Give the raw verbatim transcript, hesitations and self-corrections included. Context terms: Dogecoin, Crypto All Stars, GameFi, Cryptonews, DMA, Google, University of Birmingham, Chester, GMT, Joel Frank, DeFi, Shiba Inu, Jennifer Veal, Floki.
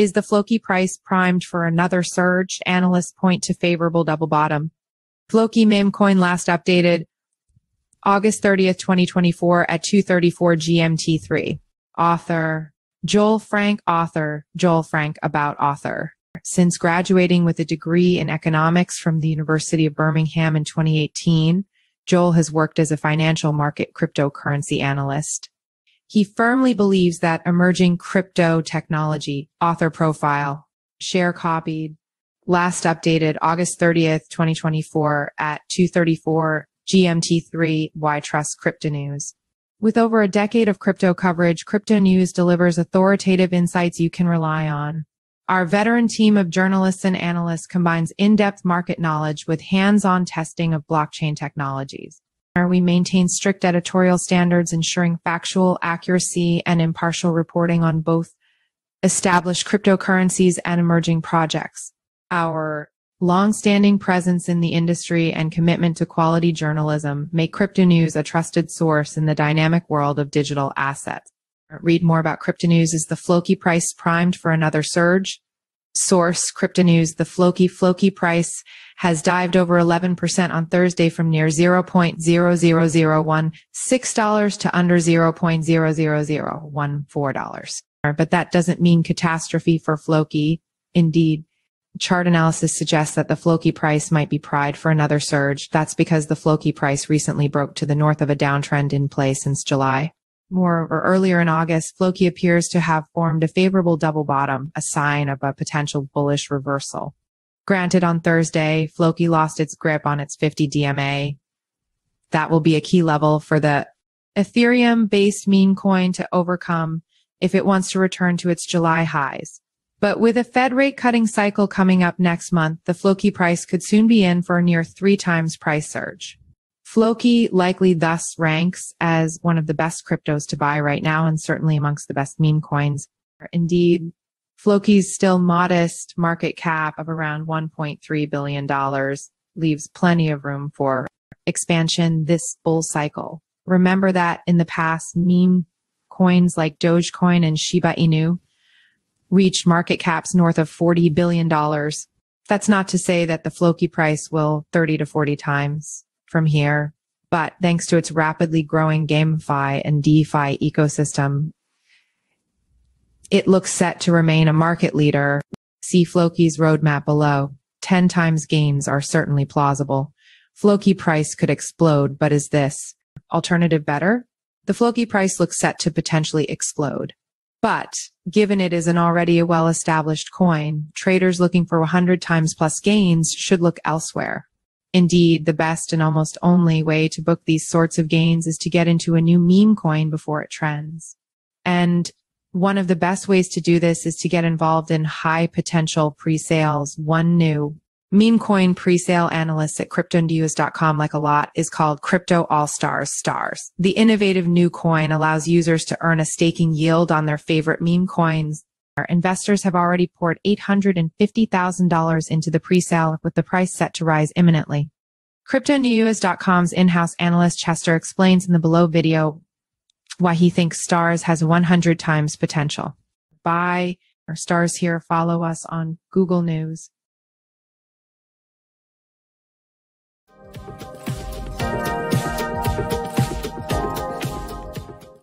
Is the Floki price primed for another surge? Analysts point to favorable double bottom. Floki meme coin last updated August thirtieth, twenty twenty-four at two thirty-four G M T three. Author, Joel Frank. Author, Joel Frank. About author. Since graduating with a degree in economics from the University of Birmingham in twenty eighteen, Joel has worked as a financial market cryptocurrency analyst. He firmly believes that emerging crypto technology. Author profile, share copied, last updated August thirtieth, twenty twenty-four at two thirty-four G M T three. Why trust Cryptonews? With over a decade of crypto coverage, Cryptonews delivers authoritative insights you can rely on. Our veteran team of journalists and analysts combines in-depth market knowledge with hands-on testing of blockchain technologies. We maintain strict editorial standards, ensuring factual accuracy and impartial reporting on both established cryptocurrencies and emerging projects. Our long-standing presence in the industry and commitment to quality journalism make Cryptonews a trusted source in the dynamic world of digital assets. Read more about Cryptonews. Is the Floki price primed for another surge? Source, Cryptonews. The Floki Floki price has dived over eleven percent on Thursday from near zero point zero zero zero one six dollars to under zero point zero zero zero one four dollars. But that doesn't mean catastrophe for Floki. Indeed, chart analysis suggests that the Floki price might be primed for another surge. That's because the Floki price recently broke to the north of a downtrend in play since July. Moreover, earlier in August, Floki appears to have formed a favorable double bottom, a sign of a potential bullish reversal. Granted, on Thursday, Floki lost its grip on its fifty D M A. That will be a key level for the Ethereum-based meme coin to overcome if it wants to return to its July highs. But with a Fed rate cutting cycle coming up next month, the Floki price could soon be in for a near three times price surge. Floki likely thus ranks as one of the best cryptos to buy right now, and certainly amongst the best meme coins. Indeed, Floki's still modest market cap of around one point three billion dollars leaves plenty of room for expansion this bull cycle. Remember that in the past, meme coins like Dogecoin and Shiba Inu reached market caps north of forty billion dollars. That's not to say that the Floki price will thirty to forty times from here, but thanks to its rapidly growing GameFi and DeFi ecosystem, it looks set to remain a market leader. See Floki's roadmap below. ten times gains are certainly plausible. Floki price could explode, but is this alternative better? The Floki price looks set to potentially explode. But given it is an already a well-established coin, traders looking for one hundred times plus gains should look elsewhere. Indeed, the best and almost only way to book these sorts of gains is to get into a new meme coin before it trends. And one of the best ways to do this is to get involved in high potential pre-sales. One new meme coin pre-sale analyst at crypto news dot com, like a lot, is called Crypto All Stars Stars. The innovative new coin allows users to earn a staking yield on their favorite meme coins. Our investors have already poured eight hundred fifty thousand dollars into the pre-sale, with the price set to rise imminently. crypto news dot com's in-house analyst Chester explains in the below video why he thinks Stars has one hundred times potential. Buy our Stars here. Follow us on Google News.